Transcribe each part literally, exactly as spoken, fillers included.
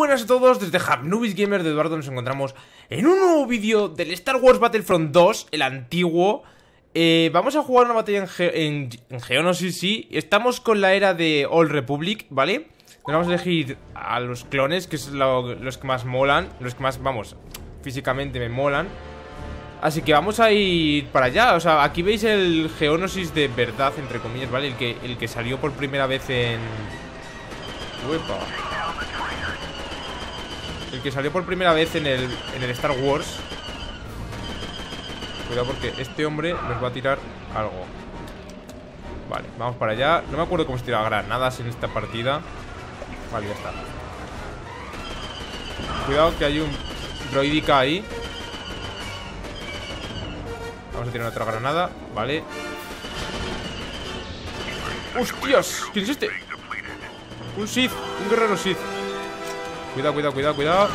buenas a todos, desde HapnubisGamers de Eduardo nos encontramos en un nuevo vídeo del Star Wars Battlefront dos, el antiguo. eh, Vamos a jugar una batalla en, Ge en, en Geonosis, sí, estamos con la era de Old Republic, ¿vale? Nos vamos a elegir a los clones, que son lo, los que más molan, los que más, vamos, físicamente me molan. Así que vamos a ir para allá, o sea, aquí veis el Geonosis de verdad, entre comillas, ¿vale? El que, el que salió por primera vez en... Uepa. El que salió por primera vez en el, en el Star Wars. Cuidado porque este hombre nos va a tirar algo. Vale, vamos para allá. No me acuerdo cómo se tiraba granadas en esta partida. Vale, ya está. Cuidado que hay un droidica ahí. Vamos a tirar otra granada. Vale. ¡Hostias! ¿Quién es este? Un Sith, un guerrero Sith. Cuidado, cuidado, cuidado, cuidado.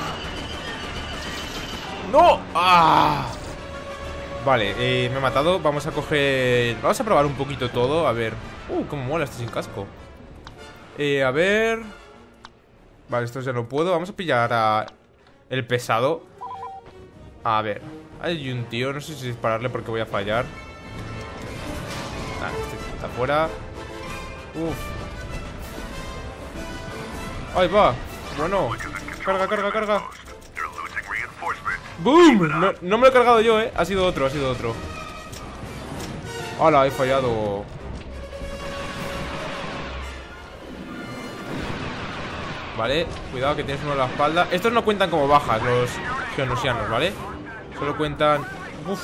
¡No! ¡Ah! Vale, eh, me he matado. Vamos a coger... Vamos a probar un poquito todo. A ver... Uh, cómo mola este sin casco. Eh, a ver... Vale, esto ya no puedo. Vamos a pillar a... El pesado. A ver... Hay un tío, no sé si dispararle porque voy a fallar. Ah, este está fuera. Uf. Ahí va. No, no. Carga, carga, carga. ¡Boom! No, no me lo he cargado yo, eh. Ha sido otro, ha sido otro. ¡Hala! He fallado. Vale, cuidado que tienes uno en la espalda. Estos no cuentan como bajas, los geonosianos, ¿vale? Solo cuentan... ¡Uf!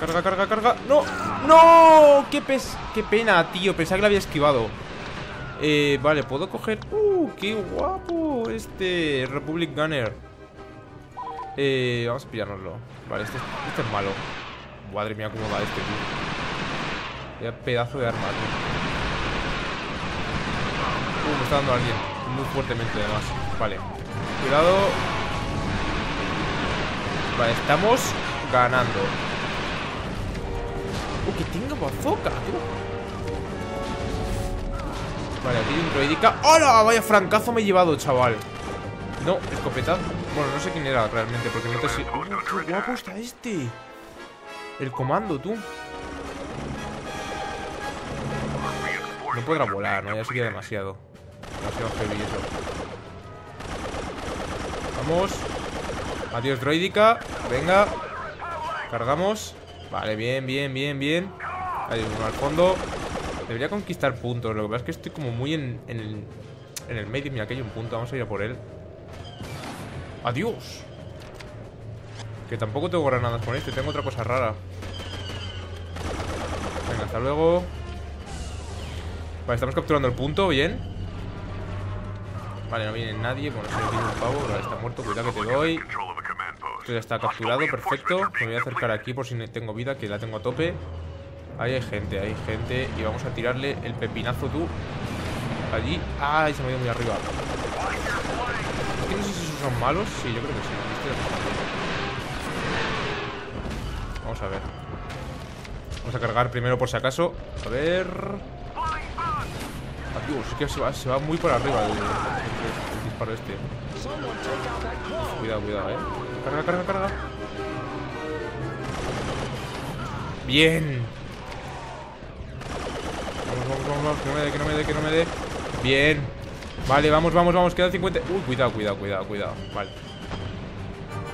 Carga, carga, carga. ¡No! ¡No! ¡Qué, pes... ¡Qué pena, tío! Pensaba que lo había esquivado. Eh, vale, puedo coger... ¡Uh! ¡Qué guapo! Este... Republic Gunner. Eh... Vamos a pillárnoslo. Vale, este, este es malo. Madre mía, cómo va este, tío. Vaya pedazo de arma, tío. Uh, me está dando a alguien. Muy fuertemente, además. Vale. Cuidado. Vale, estamos ganando. ¡Uh! ¡Que tenga bazooka, tío! Vale, aquí hay un droidica. ¡Hola! Vaya francazo me he llevado, chaval. No, escopeta. Bueno, no sé quién era realmente, porque no te sé. ¡Oh, qué guapo está este! El comando, tú. No podrá volar, ¿no? Ya sería demasiado. Demasiado heavy eso. Vamos. Adiós, droidica. Venga. Cargamos. Vale, bien, bien, bien, bien. Ahí uno al fondo. Debería conquistar puntos, lo que pasa es que estoy como muy en, en, el, en el medio. Mira, aquí hay un punto, vamos a ir a por él. ¡Adiós! Que tampoco tengo granadas con este, tengo otra cosa rara. Venga, hasta luego. Vale, estamos capturando el punto, bien. Vale, no viene nadie, bueno, si no viene un pavo. Vale, está muerto, cuidado que te doy. Esto ya está capturado, perfecto. Me voy a acercar aquí por si tengo vida, que la tengo a tope. Ahí hay gente, ahí hay gente. Y vamos a tirarle el pepinazo, tú. Allí. ¡Ay! Se me ha ido muy arriba. Es que no sé si esos son malos. Sí, yo creo que sí. Vamos a ver. Vamos a cargar primero por si acaso. A ver. Adiós, es que se va, se va muy por arriba el, el, el disparo este. Cuidado, cuidado, eh. Carga, carga, carga. Bien. Vamos, vamos, vamos, que no me dé, que no me dé, que no me dé. Bien. Vale, vamos, vamos, vamos. Quedan cincuenta. Uy, cuidado, cuidado, cuidado, cuidado. Vale.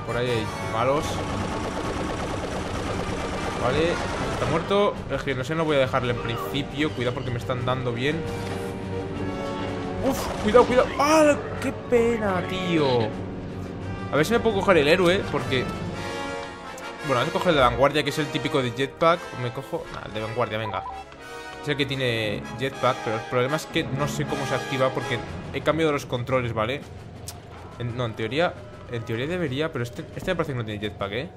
Por ahí hay malos. Vale. Está muerto. Es que no sé, no voy a dejarle en principio. Cuidado porque me están dando bien. Uf, cuidado, cuidado. ¡Ah! ¡Qué pena, tío! A ver si me puedo coger el héroe, porque... Bueno, voy a coger el de vanguardia, que es el típico de jetpack. Me cojo... Nah, el de vanguardia, venga. Sé que tiene jetpack, pero el problema es que no sé cómo se activa porque he cambiado los controles, ¿vale? En, no, en teoría, en teoría debería, pero este, este me parece que no tiene jetpack, ¿eh?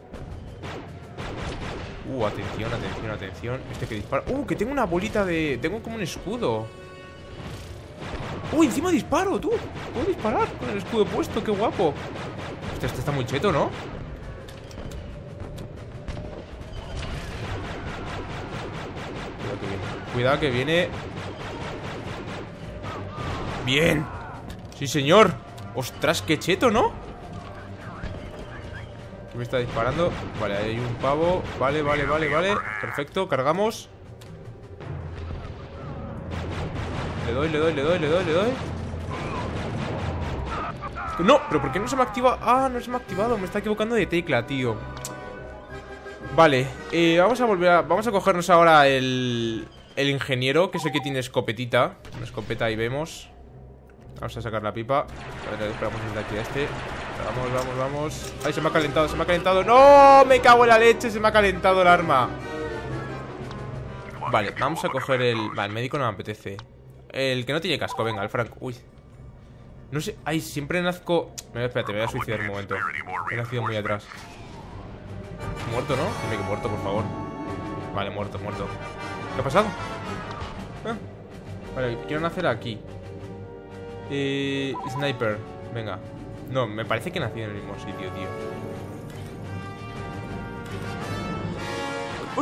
Uh, atención, atención, atención. Este que dispara... Uh, que tengo una bolita de... Tengo como un escudo. Uh, encima disparo, tú. Puedo disparar con el escudo puesto, qué guapo. Este, este está muy cheto, ¿no? Cuidado que viene. Bien. Sí, señor. Ostras, qué cheto, ¿no? ¿Qué me está disparando? Vale, ahí hay un pavo. Vale, vale, vale, vale. Perfecto, cargamos. Le doy, le doy, le doy, le doy, le doy. No, pero ¿por qué no se me activa? Ah, no se me ha activado, me está equivocando de tecla, tío. Vale, eh, vamos a volver a... Vamos a cogernos ahora el... El ingeniero, que es el que tiene escopetita. Una escopeta, ahí vemos. Vamos a sacar la pipa. Vale, esperamos desde aquí a este. Vamos, vamos, vamos. Ay, se me ha calentado, se me ha calentado. ¡No! Me cago en la leche, se me ha calentado el arma. Vale, vamos a coger el... Vale, el médico no me apetece. El que no tiene casco, venga, el Frank. Uy. No sé, ay, siempre nazco. No, espérate, me voy a suicidar un momento. He nacido muy atrás. Muerto, ¿no? Dime que muerto, por favor. Vale, muerto, muerto. ¿Qué ha pasado? Ah. Vale, quiero nacer aquí. Eh, sniper, venga. No, me parece que nací en el mismo sitio, tío.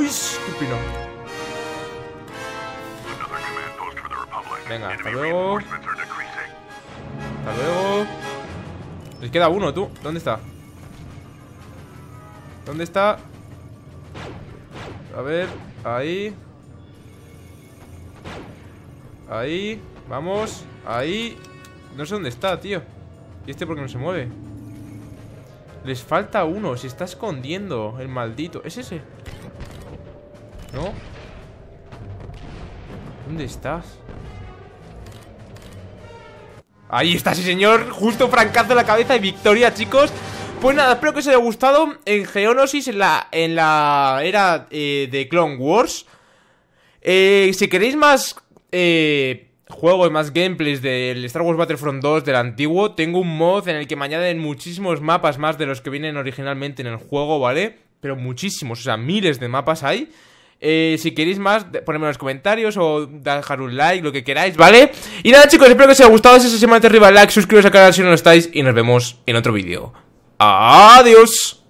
Uy, qué pino. Venga, hasta luego. Hasta luego. Les queda uno, tú. ¿Dónde está? ¿Dónde está? A ver, ahí. Ahí, vamos. Ahí. No sé dónde está, tío. ¿Y este por qué no se mueve? Les falta uno, se está escondiendo. El maldito, ¿es ese? ¿No? ¿Dónde estás? Ahí está, sí señor, justo francazo en la cabeza y victoria, chicos. Pues nada, espero que os haya gustado en Geonosis, en la, en la era eh, de Clone Wars. eh, Si queréis más eh, juegos, más gameplays del Star Wars Battlefront dos, del antiguo, tengo un mod en el que me añaden muchísimos mapas más de los que vienen originalmente en el juego, ¿vale? Pero muchísimos, o sea, miles de mapas hay. Eh, si queréis más, ponedme en los comentarios o dejar un like, lo que queráis, ¿vale? Y nada, chicos, espero que os haya gustado. Si es así, mantened arriba el like, suscribiros al canal si no lo estáis. Y nos vemos en otro vídeo. ¡Adiós!